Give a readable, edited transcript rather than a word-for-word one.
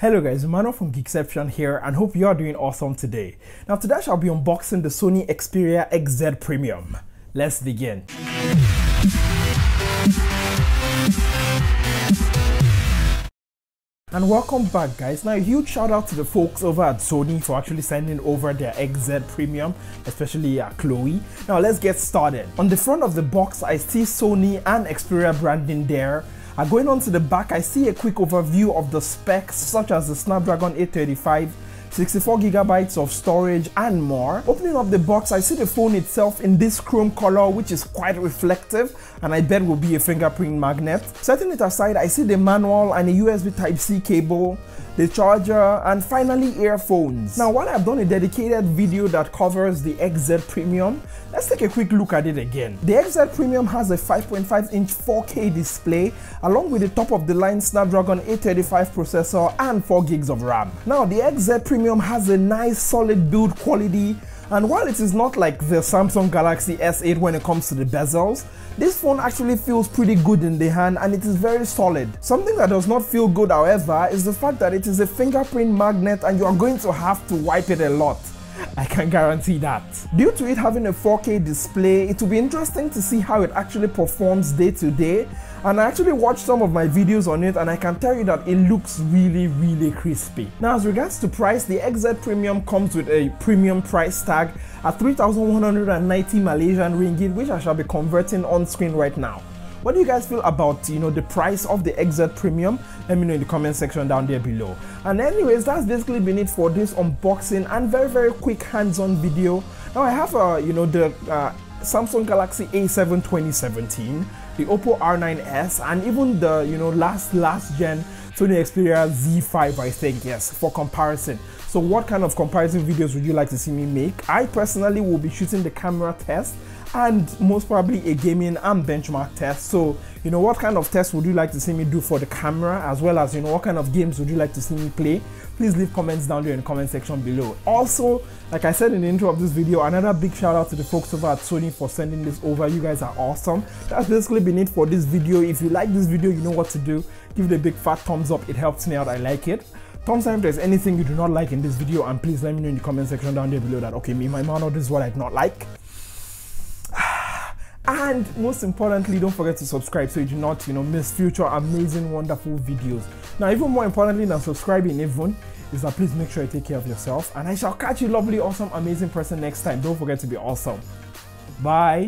Hello guys, Emmanuel from Geekception here and hope you are doing awesome today. Now today I shall be unboxing the Sony Xperia XZ Premium. Let's begin. And welcome back guys. Now a huge shout out to the folks over at Sony for actually sending over their XZ Premium, especially Chloe. Now let's get started. On the front of the box I see Sony and Xperia branding there. Going on to the back, I see a quick overview of the specs such as the Snapdragon 835, 64GB of storage and more. Opening up the box, I see the phone itself in this chrome color which is quite reflective and I bet will be a fingerprint magnet. Setting it aside, I see the manual and a USB Type-C cable, the charger and finally earphones. Now while I've done a dedicated video that covers the XZ Premium, let's take a quick look at it again. The XZ Premium has a 5.5-inch 4K display along with the top of the line Snapdragon 835 processor and 4GB of RAM. Now the XZ Premium has a nice solid build quality. And while it is not like the Samsung Galaxy S8 when it comes to the bezels, this phone actually feels pretty good in the hand and it is very solid. Something that does not feel good however is the fact that it is a fingerprint magnet and you are going to have to wipe it a lot. I can guarantee that. Due to it having a 4K display, it will be interesting to see how it actually performs day to day. And I actually watched some of my videos on it and I can tell you that it looks really crispy. Now as regards to price, the XZ Premium comes with a premium price tag at 3,190 Malaysian ringgit, which I shall be converting on screen right now. What do you guys feel about, the price of the XZ Premium? Let me know in the comment section down there below. And anyways, that's basically been it for this unboxing and very quick hands-on video. Now I have, the Samsung Galaxy A7 2017, the Oppo R9s, and even the, last gen Sony Xperia Z5, I think, yes, for comparison. So what kind of comparison videos would you like to see me make? I personally will be shooting the camera test and most probably a gaming and benchmark test. So what kind of tests would you like to see me do for the camera, as well as what kind of games would you like to see me play? Please leave comments down there in the comment section below. Also, like I said in the intro of this video, another big shout out to the folks over at Sony for sending this over. You guys are awesome. That's basically been it for this video. If you like this video, you know what to do. Give it a big fat thumbs up. It helps me out. I like it. Thumbs down if there's anything you do not like in this video, and please let me know in the comment section down there below that okay, me, my man, this is what I do not like. And most importantly, don't forget to subscribe so you do not, miss future amazing, wonderful videos. Now, even more importantly than subscribing even, is that please make sure you take care of yourself. And I shall catch you lovely, awesome, amazing person next time. Don't forget to be awesome. Bye.